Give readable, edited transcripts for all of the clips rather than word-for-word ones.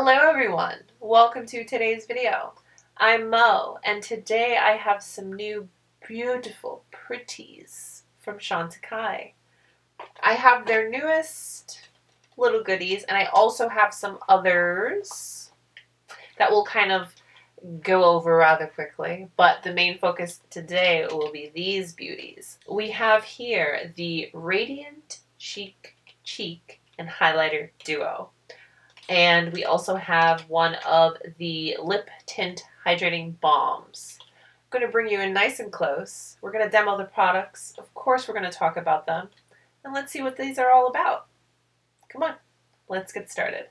Hello everyone, welcome to today's video. I'm Mo, and today I have some new beautiful pretties from Chantecaille. I have their newest little goodies, and I also have some others that will kind of go over rather quickly, but the main focus today will be these beauties. We have here the Radiance Chic Cheek and Highlighter Duo, and we also have one of the Lip Tint Hydrating Balms. I'm going to bring you in nice and close. We're going to demo the products. Of course, we're going to talk about them, and let's see what these are all about. Come on, let's get started.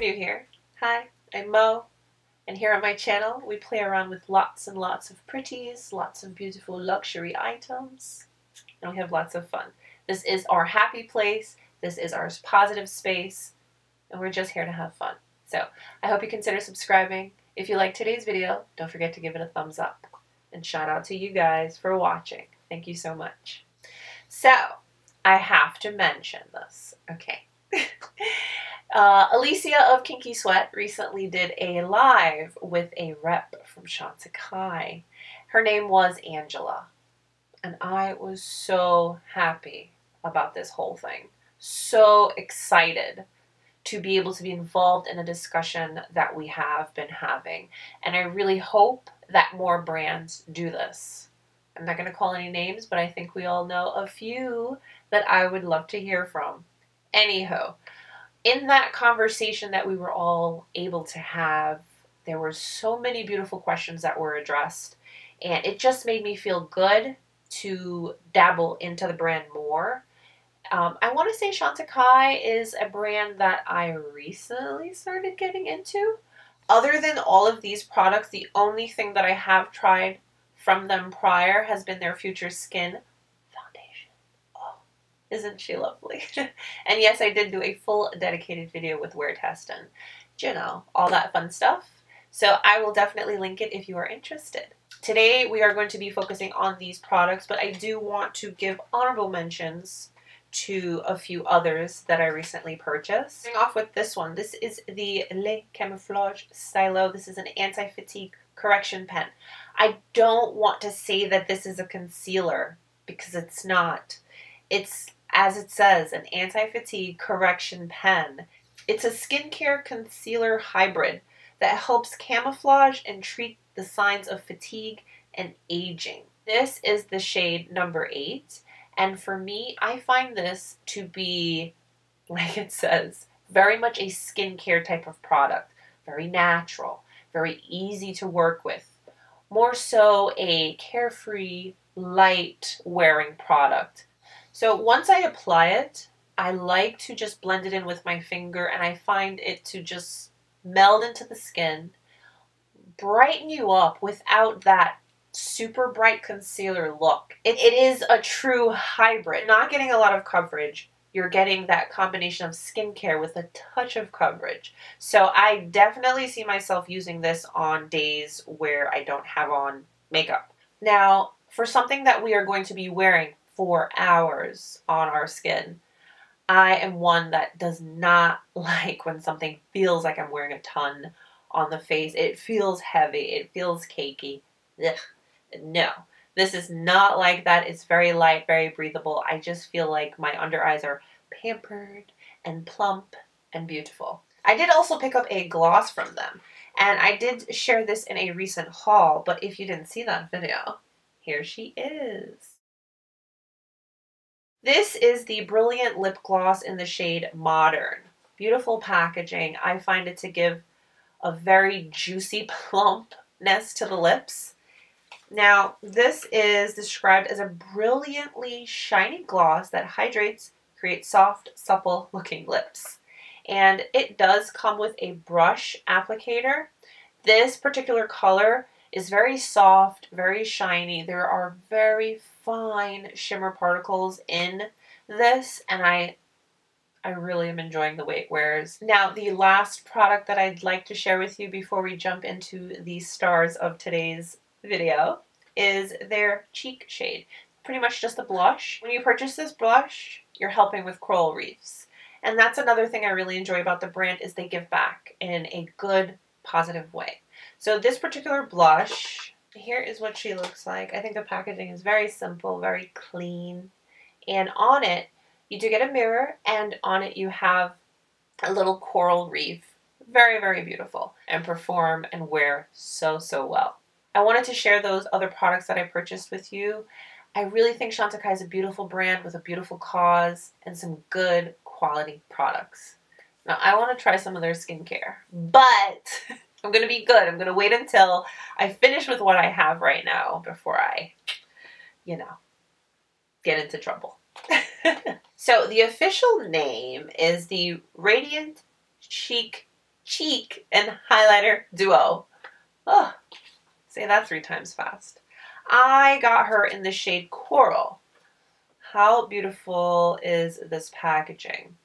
Here. Hi, I'm Mo, and here on my channel we play around with lots and lots of pretties, lots of beautiful luxury items, and we have lots of fun. This is our happy place, this is our positive space, and we're just here to have fun. So I hope you consider subscribing. If you like today's video, don't forget to give it a thumbs up. And shout out to you guys for watching. Thank you so much. So I have to mention this, okay. Alicia of Kinky Sweat recently did a live with a rep from Chantecaille. Her name was Angela, and I was so happy about this whole thing. So excited to be able to be involved in a discussion that we have been having, and I really hope that more brands do this. I'm not going to call any names, but I think we all know a few that I would love to hear from. Anywho, in that conversation that we were all able to have, there were so many beautiful questions that were addressed, and it just made me feel good to dabble into the brand more. I want to say Chantecaille is a brand that I recently started getting into. Other than all of these products, the only thing that I have tried from them prior has been their Future Skin Foundation. Oh, isn't she lovely? And yes, I did do a full dedicated video with wear test and, you know, all that fun stuff. So I will definitely link it if you are interested. Today we are going to be focusing on these products, but I do want to give honorable mentions to a few others that I recently purchased. Starting off with this one. This is the Le Camouflage Stylo. This is an anti-fatigue correction pen. I don't want to say that this is a concealer because it's not. It's, as it says, an anti-fatigue correction pen. It's a skincare concealer hybrid that helps camouflage and treat the signs of fatigue and aging. This is the shade number 8, and for me, I find this to be, like it says, very much a skincare type of product. Very natural, very easy to work with. More so a carefree, light wearing product. So once I apply it, I like to just blend it in with my finger, and I find it to just meld into the skin, brighten you up without that super bright concealer look. It is a true hybrid. You're not getting a lot of coverage. You're getting that combination of skincare with a touch of coverage. So I definitely see myself using this on days where I don't have on makeup. Now, for something that we are going to be wearing for hours on our skin, I am one that does not like when something feels like I'm wearing a ton on the face. It feels heavy, it feels cakey. Ugh. No, this is not like that. It's very light, very breathable. I just feel like my under eyes are pampered and plump and beautiful. I did also pick up a gloss from them, and I did share this in a recent haul, but if you didn't see that video, here she is. This is the Brilliant Lip Gloss in the shade Modern. Beautiful packaging. I find it to give a very juicy plumpness to the lips. Now, this is described as a brilliantly shiny gloss that hydrates, creates soft, supple looking lips. And it does come with a brush applicator. This particular color is very soft, very shiny. There are very fine shimmer particles in this, and I really am enjoying the way it wears. Now, the last product that I'd like to share with you before we jump into the stars of today's video is their cheek shade. Pretty much just a blush. When you purchase this blush, you're helping with coral reefs. And that's another thing I really enjoy about the brand is they give back in a good, positive way. So this particular blush, here is what she looks like. I think the packaging is very simple, very clean. And on it, you do get a mirror, and on it you have a little coral reef. Very, very beautiful, and perform and wear so, so well. I wanted to share those other products that I purchased with you. I really think Chantecaille is a beautiful brand with a beautiful cause and some good quality products. Now, I want to try some of their skincare, but I'm going to be good. I'm going to wait until I finish with what I have right now before I, you know, get into trouble. So the official name is the Radiance Chic and Highlighter Duo. Oh, say that 3 times fast. I got her in the shade Coral. How beautiful is this packaging?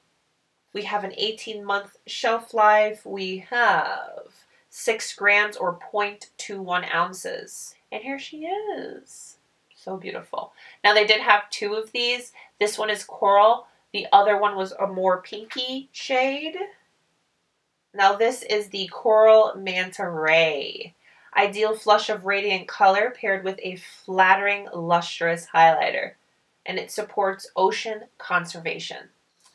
We have an 18-month shelf life. We have 6 grams or 0.21 ounces. And here she is. So beautiful. Now they did have 2 of these. This one is Coral. The other one was a more pinky shade. Now this is the Coral Manta Ray. Ideal flush of radiant color paired with a flattering, lustrous highlighter. And it supports ocean conservation.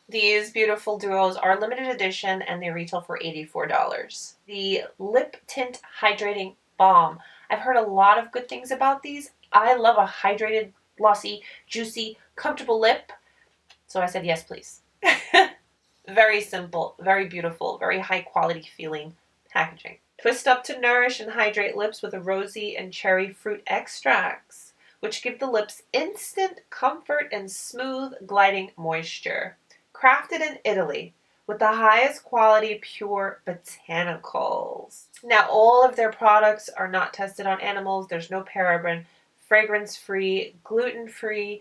These beautiful duos are limited edition and they retail for $84. The Lip Tint Hydrating Balm. I've heard a lot of good things about these. I love a hydrated, glossy, juicy, comfortable lip. So I said yes, please. Very simple, very beautiful, very high quality feeling packaging. Twist up to nourish and hydrate lips with a rosy and cherry fruit extracts, which give the lips instant comfort and smooth gliding moisture. Crafted in Italy with the highest quality pure botanicals. Now all of their products are not tested on animals. There's no paraben, fragrance-free, gluten-free,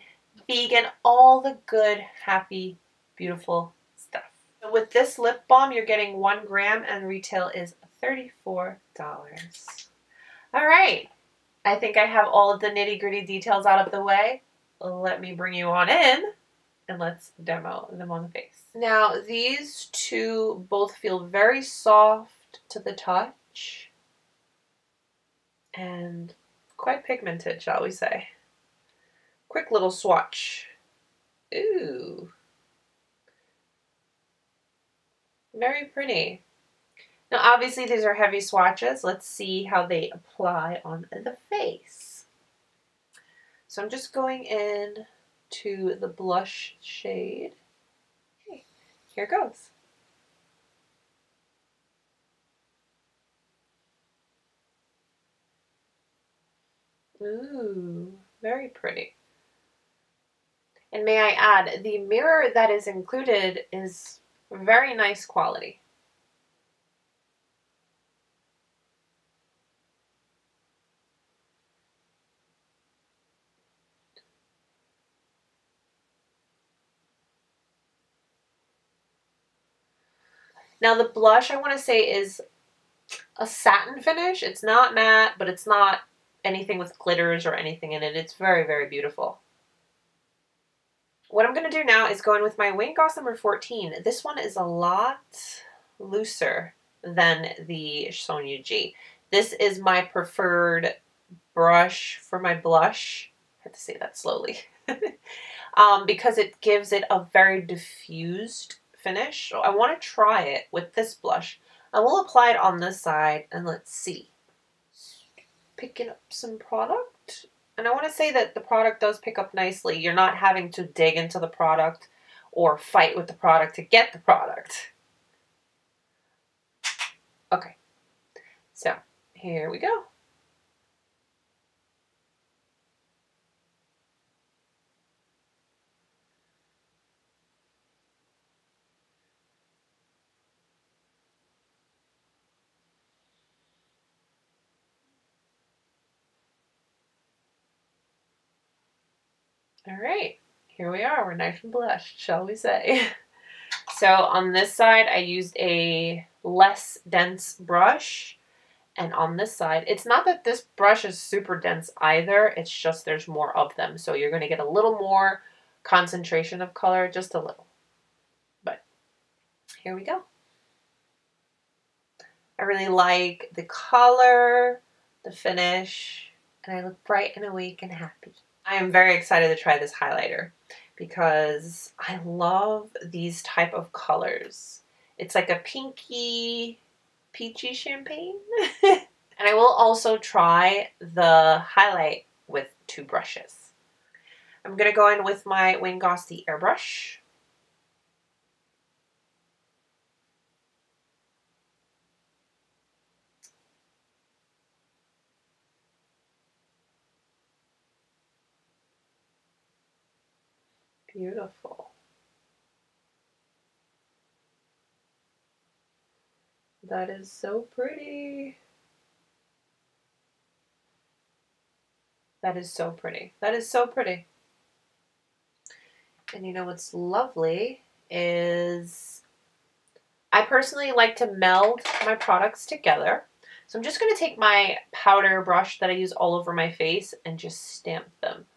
vegan, all the good, happy, beautiful stuff. So with this lip balm, you're getting 1 gram and retail is $34. All right, I think I have all of the nitty-gritty details out of the way. Let me bring you on in and let's demo them on the face. Now these two both feel very soft to the touch and quite pigmented, shall we say. Quick little swatch. Ooh. Very pretty. Now obviously these are heavy swatches. Let's see how they apply on the face. So I'm just going in to the blush shade. Okay, here goes. Ooh, very pretty. And may I add, the mirror that is included is very nice quality. Now the blush, I want to say, is a satin finish. It's not matte, but it's not anything with glitters or anything in it. It's very, very beautiful. What I'm going to do now is go in with my Wayne Goss number 14. This one is a lot looser than the Sonia G. This is my preferred brush for my blush. I had to say that slowly. Because it gives it a very diffused finish. So I want to try it with this blush. I will apply it on this side and let's see. Picking up some product, and I want to say that the product does pick up nicely. You're not having to dig into the product or fight with the product to get the product. Okay, so here we go. All right, here we are. We're nice and blushed, shall we say. So on this side, I used a less dense brush And on this side, it's not that this brush is super dense either, it's just there's more of them. So you're going to get a little more concentration of color, just a little. But here we go. I really like the color, the finish, and I look bright and awake and happy. I am very excited to try this highlighter because I love these type of colors. It's like a pinky, peachy champagne. And I will also try the highlight with two brushes. I'm going to go in with my Wayne Goss the airbrush. Beautiful. That is so pretty. That is so pretty. That is so pretty. And you know what's lovely is I personally like to meld my products together. So I'm just going to take my powder brush that I use all over my face and just stamp them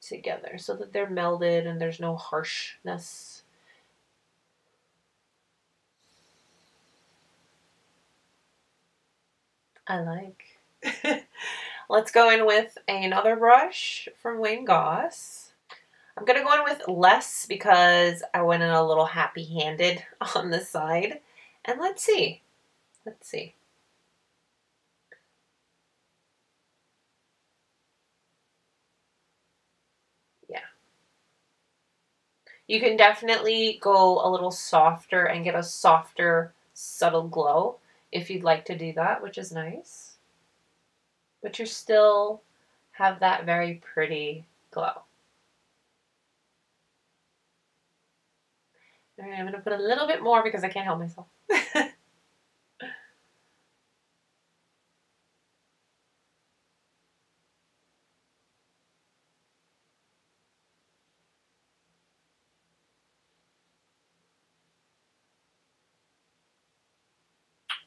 together so that they're melded and there's no harshness. I like. Let's go in with another brush from Wayne Goss. I'm going to go in with less because I went in a little happy-handed on the side. And let's see. Let's see. You can definitely go a little softer and get a softer, subtle glow if you'd like to do that, which is nice. But you still have that very pretty glow. All right, I'm going to put a little bit more because I can't help myself.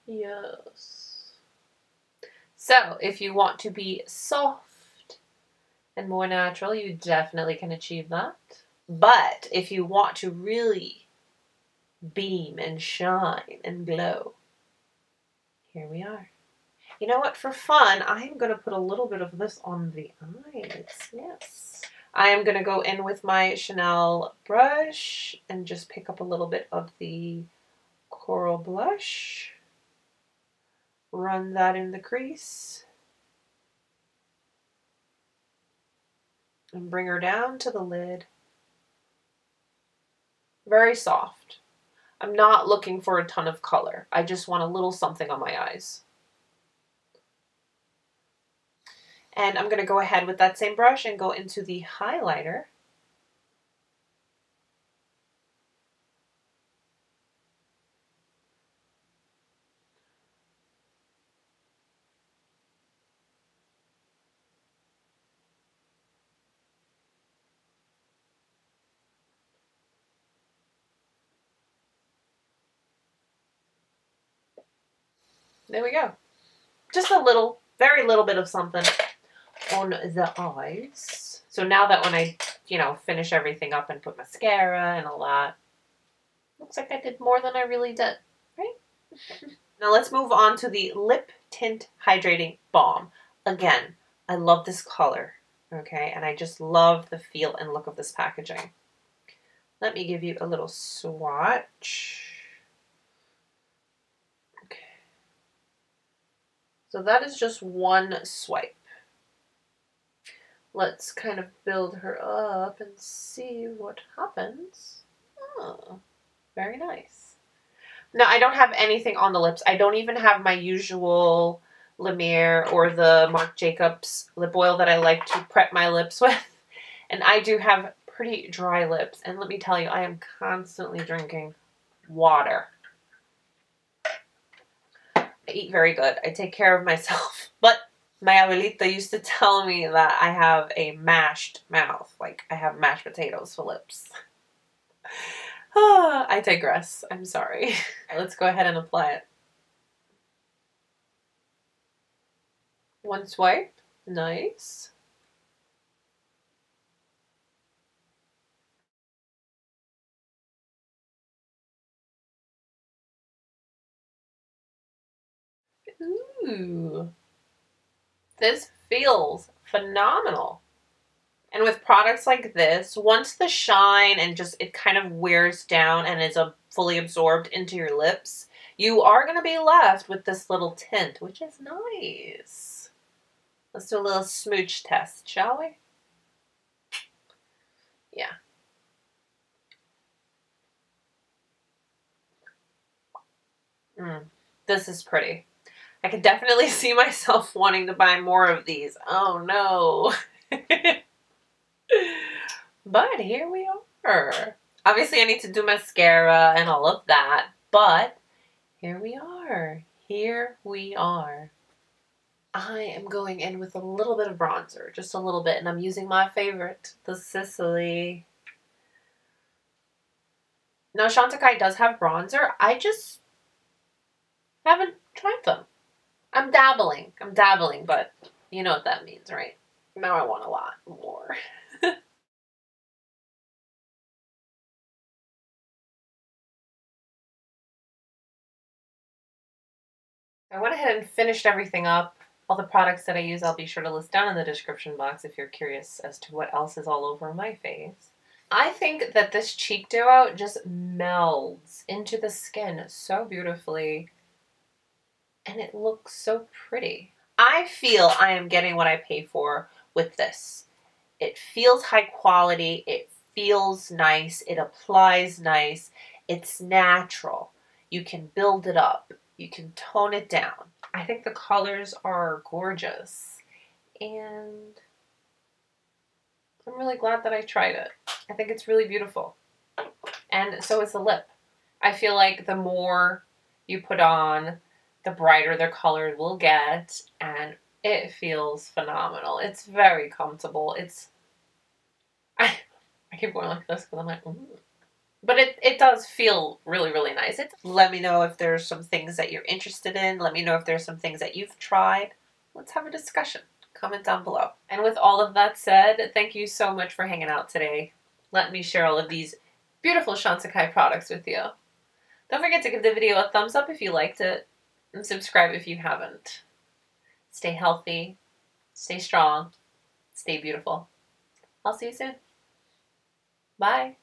Yes. So if you want to be soft and more natural, you definitely can achieve that. But if you want to really beam and shine and glow, here we are. You know what? For fun, I'm going to put a little bit of this on the eyes. Yes. I am going to go in with my Chanel brush and just pick up a little bit of the Coral blush. Run that in the crease and bring her down to the lid. Very soft. I'm not looking for a ton of color. I just want a little something on my eyes. And I'm going to go ahead with that same brush and go into the highlighter. There we go. Just a little, very little bit of something on the eyes. So now that when I, you know, finish everything up and put mascara and all that, looks like I did more than I really did, right? Now let's move on to the Lip Tint Hydrating Balm. Again, I love this color, okay? And I just love the feel and look of this packaging. Let me give you a little swatch. So that is just one swipe. Let's kind of build her up and see what happens. Oh, very nice. Now, I don't have anything on the lips. I don't even have my usual LeMire or the Marc Jacobs lip oil that I like to prep my lips with. And I do have pretty dry lips. And let me tell you, I am constantly drinking water. I eat very good. I take care of myself. But my abuelita used to tell me that I have a mashed mouth. Like, I have mashed potatoes for lips. I digress. I'm sorry. All right, let's go ahead and apply it. One swipe, nice. Ooh, this feels phenomenal. And with products like this, once the shine and just it kind of wears down and is fully absorbed into your lips, you are going to be left with this little tint, which is nice. Let's do a little smooch test, shall we? Yeah. This is pretty. I could definitely see myself wanting to buy more of these. Oh no. But here we are. Obviously I need to do mascara and all of that, but here we are. Here we are. I am going in with a little bit of bronzer, just a little bit, and I'm using my favorite, the Sisley. Now Chantecaille does have bronzer. I just haven't tried them. I'm dabbling, but you know what that means, right? Now I want a lot more. I went ahead and finished everything up. All the products that I use I'll be sure to list down in the description box if you're curious as to what else is all over my face. I think that this cheek duo just melds into the skin so beautifully. And it looks so pretty. I feel I am getting what I pay for with this. It feels high quality. It feels nice. It applies nice. It's natural. You can build it up. You can tone it down. I think the colors are gorgeous. And I'm really glad that I tried it. I think it's really beautiful. And so is the lip. I feel like the more you put on, the brighter their color will get, and it feels phenomenal. It's very comfortable. It's I keep going like this because I'm like, ooh. But it does feel really, really nice. Let me know if there's some things that you're interested in. Let me know if there's some things that you've tried. Let's have a discussion. Comment down below. And with all of that said, thank you so much for hanging out today. Let me share all of these beautiful Chantecaille products with you. Don't forget to give the video a thumbs up if you liked it. And subscribe if you haven't. Stay healthy, stay strong, stay beautiful. I'll see you soon. Bye.